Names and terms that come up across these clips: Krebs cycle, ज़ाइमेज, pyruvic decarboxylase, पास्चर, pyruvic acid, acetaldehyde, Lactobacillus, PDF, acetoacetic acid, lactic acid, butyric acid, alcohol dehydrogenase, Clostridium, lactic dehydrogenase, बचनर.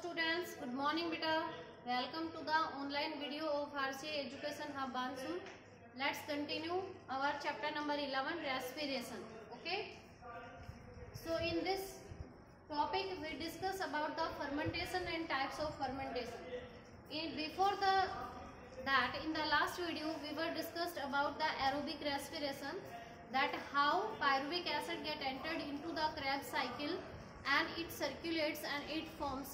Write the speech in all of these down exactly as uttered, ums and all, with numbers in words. Students, good morning बेटा। Welcome to the online video of RCI education hub Bansur. Let's continue our chapter number eleven, respiration. Okay, so in this topic we discuss about the fermentation and types of fermentation. In before the that in the last video we were discussed about the aerobic respiration, that how pyruvic acid get entered into the Krebs cycle and it circulates and it forms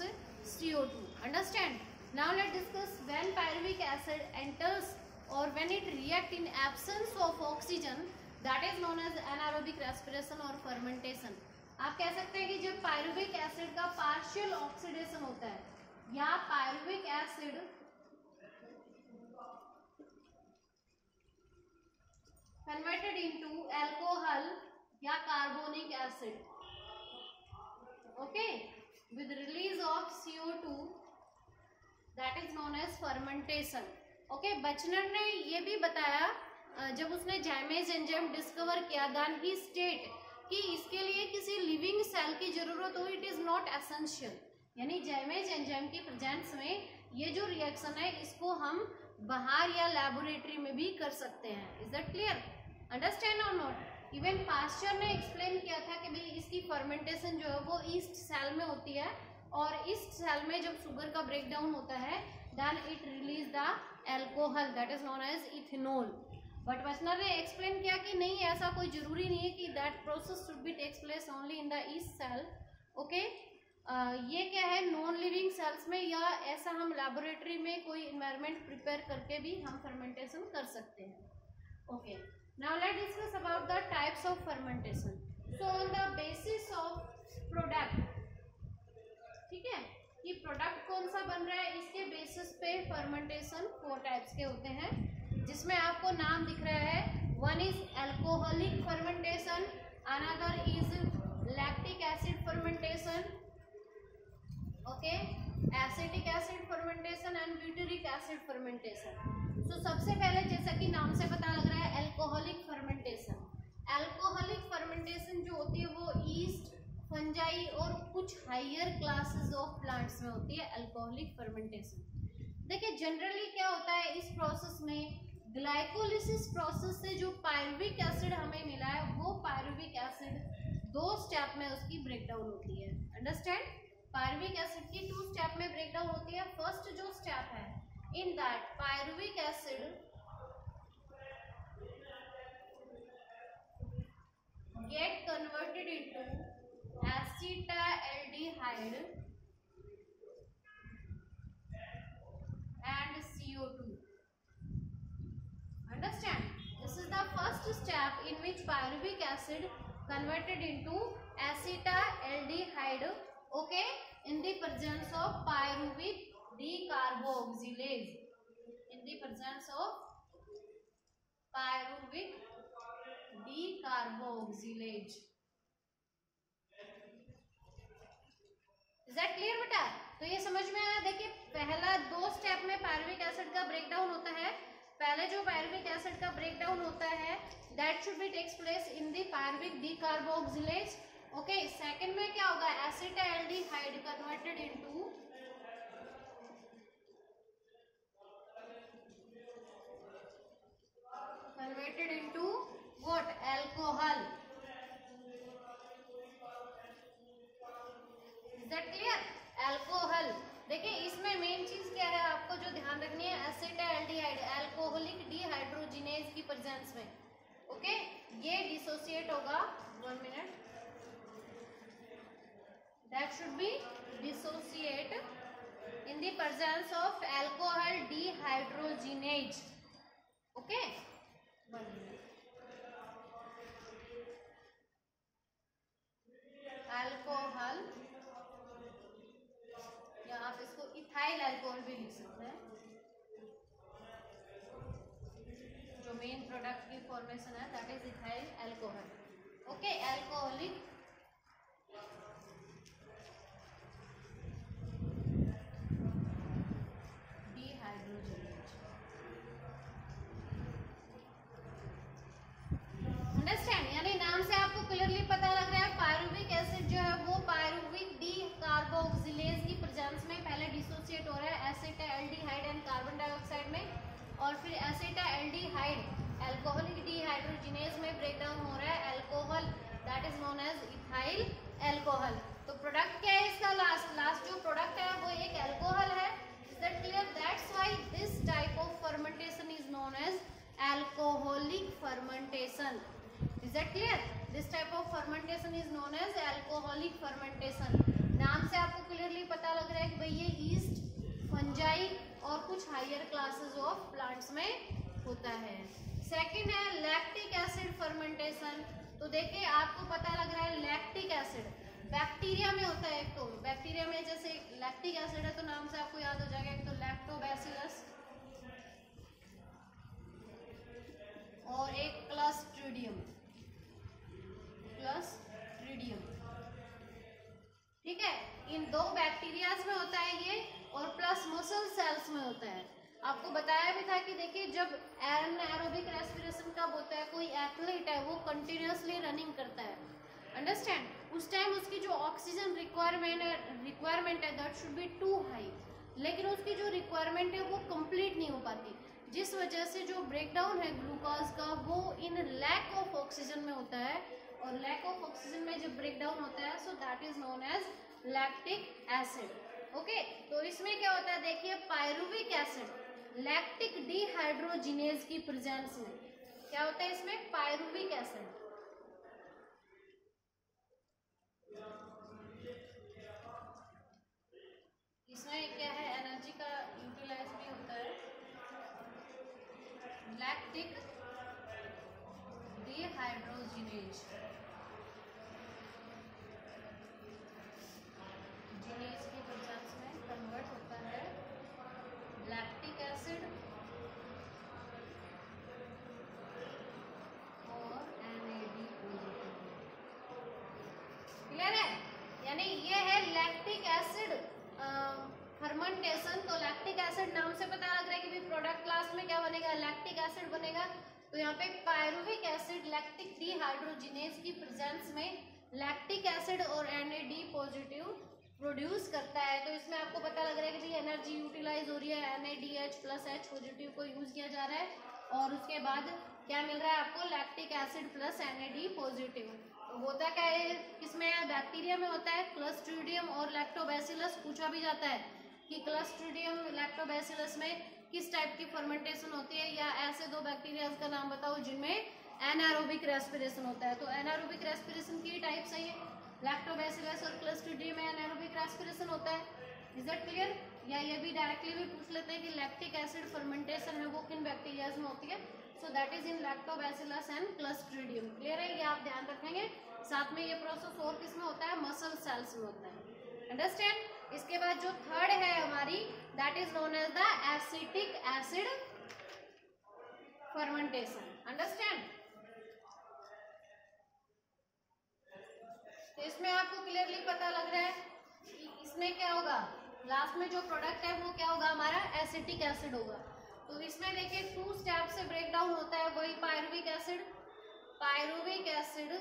C O two. Understand? Now let's discuss when pyruvic acid enters or when it react in absence of oxygen, that is known as anaerobic respiration or fermentation. आप कह सकते हैं कि जब pyruvic acid का partial oxidation होता है या pyruvic acid converted into alcohol या carbonic acid, okay, with release of C O two, that is known as fermentation. Okay, बचनर ने ये भी बताया जब उसने ज़ाइमेज एंजाइम डिस्कवर किया, then he state कि इसके लिए किसी लिविंग सेल की जरूरत हो, इट इज नॉट एसेंशियल। यानी ज़ाइमेज एंजाइम की प्रेजेंस में ये जो रिएक्शन है इसको हम बाहर या लैबोरेटरी में भी कर सकते हैं। Is that clear? अंडरस्टैंड और नॉट? इवन पास्चर ने एक्सप्लेन किया था कि भाई इसकी फर्मेंटेशन जो है वो ईस्ट सेल में होती है और ईस्ट सेल में जब शुगर का ब्रेकडाउन होता है then it release the alcohol, that is known as ethanol. But बचनर ने एक्सप्लेन किया कि नहीं, ऐसा कोई जरूरी नहीं है कि that process should be takes place only in the yeast cell. Okay, Uh, ये क्या है, नॉन लिविंग सेल्स में या ऐसा हम लैबोरेटरी में कोई इन्वायरमेंट प्रिपेयर करके भी हम फर्मेंटेशन कर सकते हैं। Okay, now let discuss about the types of fermentation. So on the basis of product, ठीक है, कि प्रोडक्ट कौन सा बन रहा है इसके बेसिस पे फर्मेंटेशन फोर टाइप्स के होते हैं, जिसमें आपको नाम दिख रहा है। One is alcoholic fermentation, another is lactic acid fermentation, okay, acetic acid fermentation and butyric acid fermentation. So सबसे पहले, जैसा कि नाम से पता लग रहा है, एल्कोहलिक फर्मेंटेशन। एल्कोहलिक फर्मेंटेशन जो होती है वो ईस्ट, फंजाई और कुछ हायर क्लासेस ऑफ प्लांट्स में होती है एल्कोहलिक फर्मेंटेशन। देखिए, जनरली क्या होता है इस प्रोसेस में, ग्लाइकोलिसिस प्रोसेस से जो पायरुविक एसिड हमें मिला है वो पायरुविक एसिड दो स्टेप में उसकी ब्रेकडाउन होती है। अंडरस्टैंड? पायरुविक एसिड की टू स्टेप में ब्रेकडाउन होती है। फर्स्ट जो स्टेप है, in that pyruvic acid get converted into acetaldehyde and C O two. Understand? This is the first step in which pyruvic acid converted into acetaldehyde. Okay, in the presence of pyruvic decarboxylase, in the presence of pyruvic decarboxylase. Is that clear बेटा? तो ये समझ में आया। देखिए, पहला दो step में पायरुविक एसिड का ब्रेकडाउन होता है। पहले जो पायरुविक एसिड का ब्रेकडाउन होता है that should be takes place in the pyruvic decarboxylase. Okay, okay, second में क्या होगा, acetaldehyde converted into converted into what, alcohol. Is that clear? Alcohol. देखिए, इसमें मेन चीज क्या है आपको जो ध्यान रखनी है, एसिटाल्डिहाइड एल्कोहलिक डिहाइड्रोजिनेज की प्रेजेंस में। Okay, okay? ये डिसोसिएट होगा, one minute, that should be dissociate in the presence of alcohol dehydrogenase. Okay, one minute. alcohol, या आप इसको ethyl alcohol भी लिख सकते हैं, जो main product की formation है that is ethyl alcohol. Okay, alcoholic presence में डिसोसिएट हो रहा है एसिटाल्डिहाइड एंड कार्बन डाइऑक्साइड में, और फिर एसिटाल्डिहाइड अल्कोहलिक डिहाइड्रोजिनेज में ब्रेक डाउन हो रहा है alcohol that is known as ethyl alcohol. तो प्रोडक्ट क्या है इसका, लास्ट लास्ट जो प्रोडक्ट है वो एक अल्कोहल है। Is that clear? That's why this type of fermentation is known as alcoholic fermentation. Is that clear? This type of fermentation is known as alcoholic fermentation. नाम से आपको क्लियरली पता लग रहा है कि भाई ये yeast, fungi और कुछ हायर क्लासेस ऑफ प्लांट्स में होता है। सेकेंड है लैक्टिक एसिड फर्मेंटेशन। तो देखिए आपको पता लग रहा है लैक्टिक एसिड बैक्टीरिया में होता है। एक तो बैक्टीरिया में जैसे लैक्टिक एसिड है तो नाम से आपको याद हो जाएगा, एक तो लैक्टोबैसिलस और एक क्लस्ट्रिडियम क्लस्ट्रिडियम ठीक है। इन दो बैक्टीरियाज में होता है ये, और प्लस मसल सेल्स में होता है। आपको बताया भी था कि देखिए जब एनारोबिक रेस्पिरेशन कब होता है, कोई एथलीट है वो कंटिन्यूसली रनिंग करता है, अंडरस्टैंड, उस टाइम उसकी जो ऑक्सीजन रिक्वायरमेंट रिक्वायरमेंट है that should be too high, लेकिन उसकी जो रिक्वायरमेंट है वो कंप्लीट नहीं हो पाती, जिस वजह से जो ब्रेकडाउन है ग्लूकोज का वो इन लैक ऑफ ऑक्सीजन में होता है, और लैक ऑफ ऑक्सीजन में जब ब्रेकडाउन होता है so that is known as lactic acid. Okay, तो इसमें क्या होता है देखिए, पायरुविक एसिड लैक्टिक डिहाइड्रोजिनेज की प्रेजेंस में क्या होता है, इसमें पायरुविक एसिड इसमें क्या है, एनर्जी का यूटिलाइज भी होता है। लैक्टिक डिहाइड्रोजिनेज जिनेज के प्रोसेस में कन्वर्ट होता है लैक्टिक एसिड और N A D positive. Clear है? यानी ये है लैक्टिक एसिड फर्मेंटेशन। तो लैक्टिक एसिड नाम से पता लग रहा है कि भी प्रोडक्ट क्लास में क्या बनेगा, लैक्टिक एसिड बनेगा। तो यहाँ पे पायरुविक एसिड लैक्टिक डिहाइड्रोजिनेज की प्रेजेंस में लैक्टिक एसिड और N A D positive produce करता है। तो इसमें आपको पता लग रहा है कि भी एनर्जी यूटिलाइज हो रही है, N A D H plus H positive को यूज किया जा रहा है, और उसके बाद क्या मिल रहा है आपको, lactic acid plus N A D positive. होता क्या है किसमें, बैक्टीरिया में होता है, क्लस्ट्रीडियम और लैक्टोबैसिलस। पूछा भी जाता है कि क्लस्ट्रीडियम लैक्टोबैसिलस में किस टाइप की फर्मेंटेशन होती है, या ऐसे दो बैक्टीरिया का नाम बताओ जिनमें एनारोबिक रेस्पिरेशन होता है। तो एनारोबिक रेस्पिरेशन की टाइप्स है ये, लैक्टोबैसिलस और क्लस्ट्रीडियम में एनारोबिक रेस्पिरेशन होता है। Is that clear? या ये भी डायरेक्टली भी पूछ लेते हैं कि लैक्टिक एसिड फर्मेंटेशन है वो किन बैक्टीरियाज में होती है, so that is in lactobacillus and clostridium. Clear है? ये आप ध्यान रखेंगे। साथ में ये प्रोसेस और किस में होता है, मसल सेल्स में होता है, अंडरस्टैंड। इसके बाद जो थर्ड है हमारी, that is known as the acetic acid fermentation, understand. तो इसमें आपको क्लियरली पता लग रहा है कि इसमें क्या होगा, लास्ट में जो प्रोडक्ट है वो क्या होगा हमारा, एसिटिक एसिड होगा। तो इसमें देखिए टू स्टेप से ब्रेक डाउन होता है, वही पायरुविक एसिड पायरुविक एसिड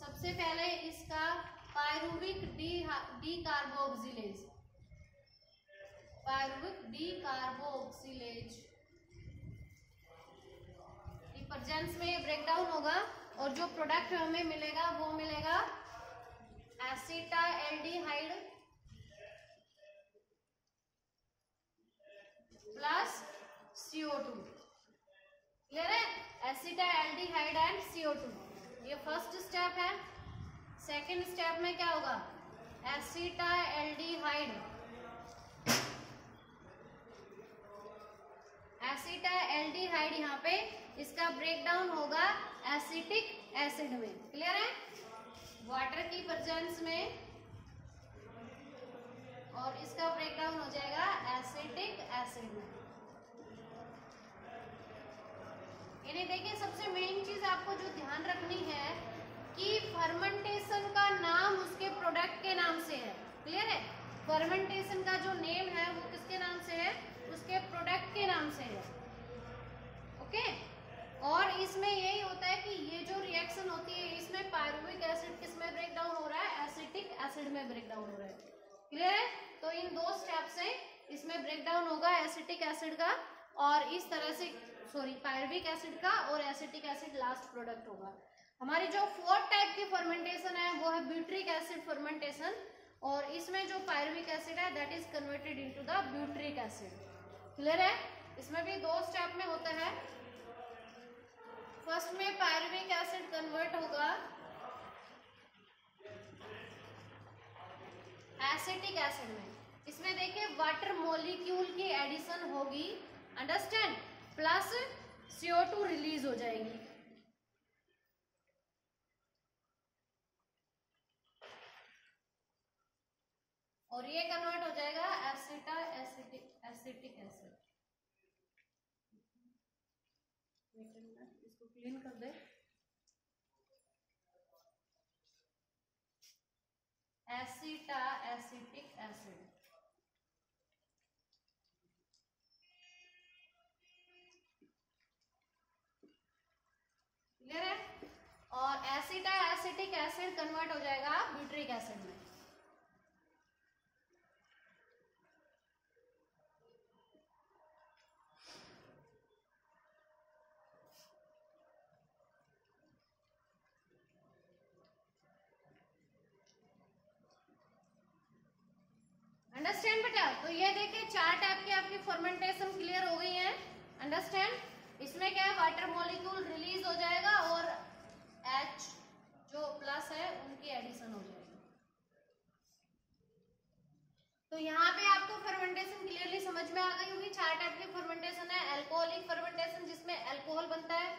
सबसे पहले इसका पायरुविक डीकार्बोक्सिलेज पायरुविक डीकार्बोक्सिलेज की प्रेजेंस में ब्रेक डाउन होगा, और जो प्रोडक्ट हमें मिलेगा वो मिलेगा acetaldehyde plus C O two. Clear है? Acetaldehyde and C O two, ये फर्स्ट स्टेप है। सेकेंड स्टेप में क्या होगा, एसिटाल्डिहाइड एसिटाल्डिहाइड यहाँ पे इसका ब्रेकडाउन होगा एसिटिक एसिड में। क्लियर है? वाटर की प्रेजेंस में, और इसका ब्रेकडाउन हो जाएगा एसिटिक एसिड में। यानी देखिए सबसे मेन चीज आपको जो ध्यान रखनी है कि फर्मेंटेशन का नाम उसके प्रोडक्ट के नाम से है। क्लियर है? फर्मेंटेशन का जो नेम है वो किसके नाम से है, उसके प्रोडक्ट के नाम से है। ओके, और इसमें यही होता है कि ये जो रिएक्शन होती है इसमें पायरुविक एसिड किसमें ब्रेकडाउन हो रहा है, एसिटिक एसिड एसिड में ब्रेकडाउन हो रहा है, क्लियर है। तो इन दो स्टेप से इसमें ब्रेकडाउन होगा एसिटिक एसिड का, और इस तरह से सॉरी पायरविक एसिड का, और एसिटिक एसिड लास्ट प्रोडक्ट होगा। हमारी जो फोर्थ टाइप की फर्मेंटेशन है वो है ब्यूट्रिक एसिड फर्मेंटेशन, और इसमें जो पायरविक एसिड है that is converted into the butyric acid, clear है। इसमें भी दो स्टेप में होता है, फर्स्ट में पायरविक एसिड कन्वर्ट होगा एसिटिक एसिड में। इसमें देखिए वाटर मॉलिक्यूल की एडिशन होगी, understand, plus C O two release हो जाएगी। और ये कन्वर्ट हो जाएगा एसिटा एसिटिक एसिटिक एसिड। इसको क्लीन कर दे। एसिटा एसिटिक एसिड, क्लियर है। और एसिटा एसिटिक एसिड कन्वर्ट हो जाएगा ब्यूट्रिक एसिड में। अंडरस्टैंड बेटा। तो ये देखिए चार टाइप की आपकी फर्मेंटेशन क्लियर हो गई है, अंडरस्टैंड। इसमें क्या है, वाटर मॉलिक्यूल रिलीज हो जाएगा और एच जो प्लस है उनकी एडिशन हो जाएगी। तो यहाँ पे आपको फर्मेंटेशन क्लियरली समझ में आ गई होगी। चार टाइप की फर्मेंटेशन है, एल्कोहलिक फर्मेंटेशन जिसमें एल्कोहल बनता है,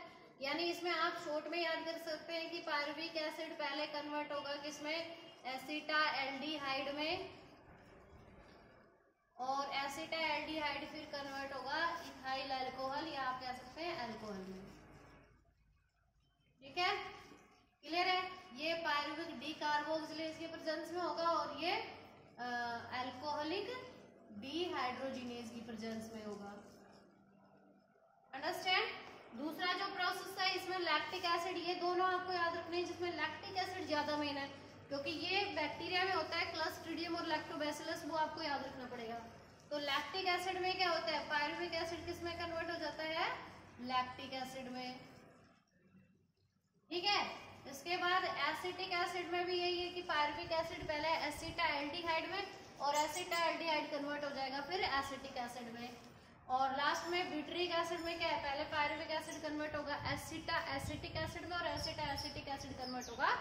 यानी इसमें आप शॉर्ट में याद कर सकते हैं कि पायरुविक एसिड पहले कन्वर्ट होगा किसमें, एसीटाल्डिहाइड में, और एसिटाल्डिहाइड फिर कन्वर्ट होगा इथाइल अल्कोहल या आप कह सकते हैं अल्कोहल में, ठीक है, क्लियर है। ये पायरुविक डिकार्बोक्सिलेज के प्रेजेंस में होगा और ये अल्कोहलिक डिहाइड्रोजिनेज की प्रेजेंस में होगा, अंडरस्टैंड। दूसरा जो प्रोसेस है इसमें लैक्टिक एसिड, ये दोनों आपको याद रखने हैं जिसमें लैक्टिक एसिड ज्यादा मेन है क्योंकि ये बैक्टीरिया में होता है, क्लस्ट्रीडियम और लैक्टोबैसिलस, वो आपको याद रखना पड़ेगा। तो लैक्टिक एसिड में क्या होता है, पायरुविक एसिड किस में कन्वर्ट हो जाता है, लैक्टिक एसिड में, ठीक है। इसके बाद एसिटिक एसिड में भी यही है कि पायरुविक एसिड पहले एसिटाल्डिहाइड में और एसिटाल्डिहाइड कन्वर्ट हो जाएगा फिर एसिटिक एसिड में। और लास्ट में ब्यूटरिक एसिड में क्या है, पहले पायरुविक एसिड कन्वर्ट होगा एसिटा एसिटिक एसिड में और एसिटा एसिटिक एसिड कन्वर्ट होगा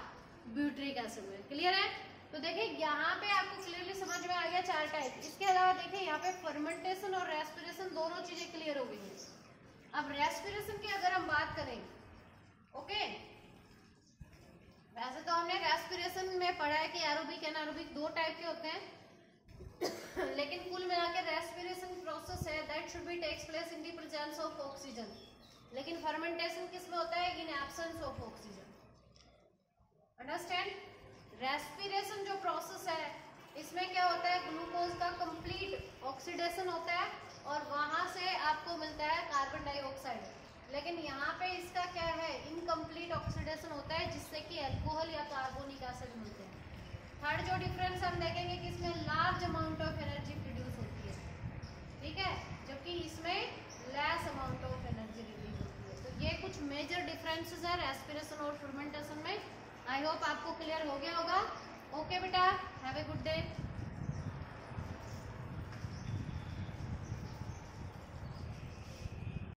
ब्यूटरिक एसिड में, क्लियर है। तो देखिए यहाँ पे आपको क्लियरली समझ में आ गया चार टाइप। इसके अलावा देखिए यहाँ पे फर्मेंटेशन और रेस्पिरेशन दोनों चीजें क्लियर हो गई हैं। अब रेस्पिरेशन की अगर हम बात करें, ओके, वैसे तो हमने रेस्पिरेशन में पढ़ा है कि एरोबिक एनारोबिक दो टाइप के होते हैं लेकिन कुल मिलाकर रेस्पिरेशन प्रोसेस है that should be takes place in the presence of oxygen, लेकिन फर्मेंटेशन किसमें होता है, in absence of oxygen, understand. Respiration जो प्रोसेस है इसमें क्या होता है, ग्लूकोज का कंप्लीट ऑक्सीडेशन होता है और वहाँ से आपको मिलता है कार्बन डाइऑक्साइड, लेकिन यहाँ पे इसका क्या है, इनकम्प्लीट ऑक्सीडेशन होता है जिससे कि अल्कोहल या कार्बोनिक एसिड मिलते हैं। थर्ड जो डिफरेंस हम देखेंगे कि इसमें large amount of energy produce होती है, ठीक है, जबकि इसमें less amount of energy release होती है। तो ये कुछ मेजर डिफरेंसेस हैं रेस्पिरेशन और फर्मेंटेशन में। आई होप आपको क्लियर हो गया होगा। ओके बेटा, हैव ए गुड डे।